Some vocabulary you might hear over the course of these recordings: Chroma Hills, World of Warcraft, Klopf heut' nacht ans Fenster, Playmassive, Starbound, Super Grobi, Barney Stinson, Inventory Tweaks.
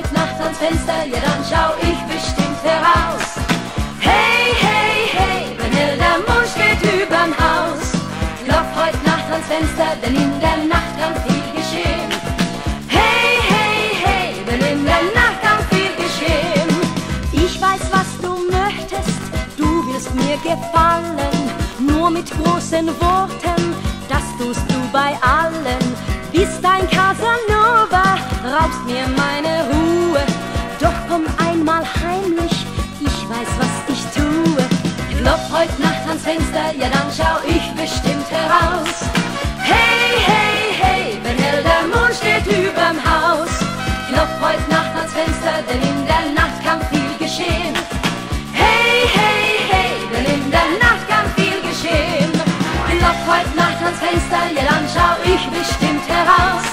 heut' Nacht ans Fenster, ja dann schau ich bestimmt heraus. Hey, hey, hey, wenn der Mond steht überm Haus. Klopf heut' Nacht ans Fenster, denn in der Nacht kann viel geschehen. Hey, hey, hey, denn in der Nacht kann viel geschehen. Ich weiß, was du möchtest, du wirst mir gefallen. Nur mit großen Worten, das tust du bei allen. Bist ein Casanova, raubst mir meine Ruhe. Doch komm einmal heimlich, ich weiß, was ich tue. Klopf heut' Nacht ans Fenster, ja dann schau ich bestimmt heraus. Hey, hey, hey, wenn der Mond steht überm Haus. Klopf heut' Nacht ans Fenster, denn in der Nacht kann viel geschehen. Hey, hey, hey, denn in der Nacht kann viel geschehen. Klopf heut' Nacht ans Fenster, ja dann schau ich bestimmt heraus.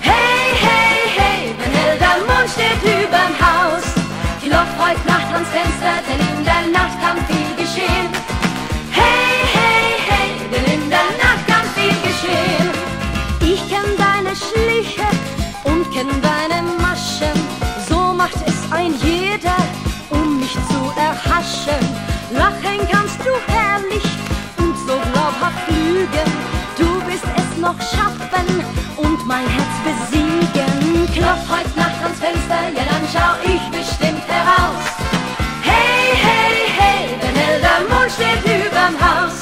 Hey, hey, hey, wenn der Mond steht überm Haus. Klopf heut' Nacht ans Fenster, denn in der Nacht kann viel geschehen. Hey, hey, hey, denn in der Nacht kann viel geschehen. Ich kenn deine Schliche und kenn deine Maschen. So macht es ein jeder, um mich zu erhaschen. Lachen kannst du herrlich und so glaubhaft lügen. Du wirst es noch schaffen und mein Herz besiegen. Klopf heut' Nacht ans Fenster, ja dann schau ich bestimmt heraus. Hey, hey, hey, wenn der Mond steht überm Haus.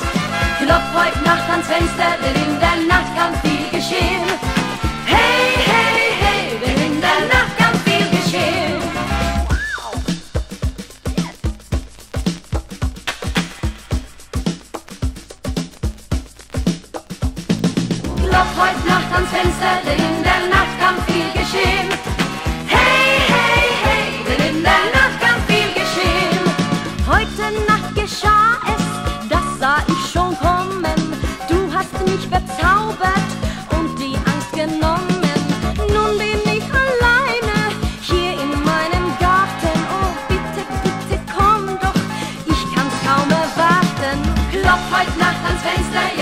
Klopf heut' Nacht ans Fenster, denn in der Nacht kann viel geschehen. Hey, hey, hey, denn in der Nacht kann viel geschehen. Klopf heut' Nacht ans Fenster, denn in der Nacht kann viel geschehen. Hey, hey, hey, denn in der Nacht kann viel geschehen. Heute Nacht geschah es, das sah ich schon kommen. Du hast mich verzaubert und die Angst genommen. Nun bin ich alleine, hier in meinem Garten. Oh, bitte, bitte komm doch, ich kann's kaum erwarten. Klopf heut' Nacht ans Fenster.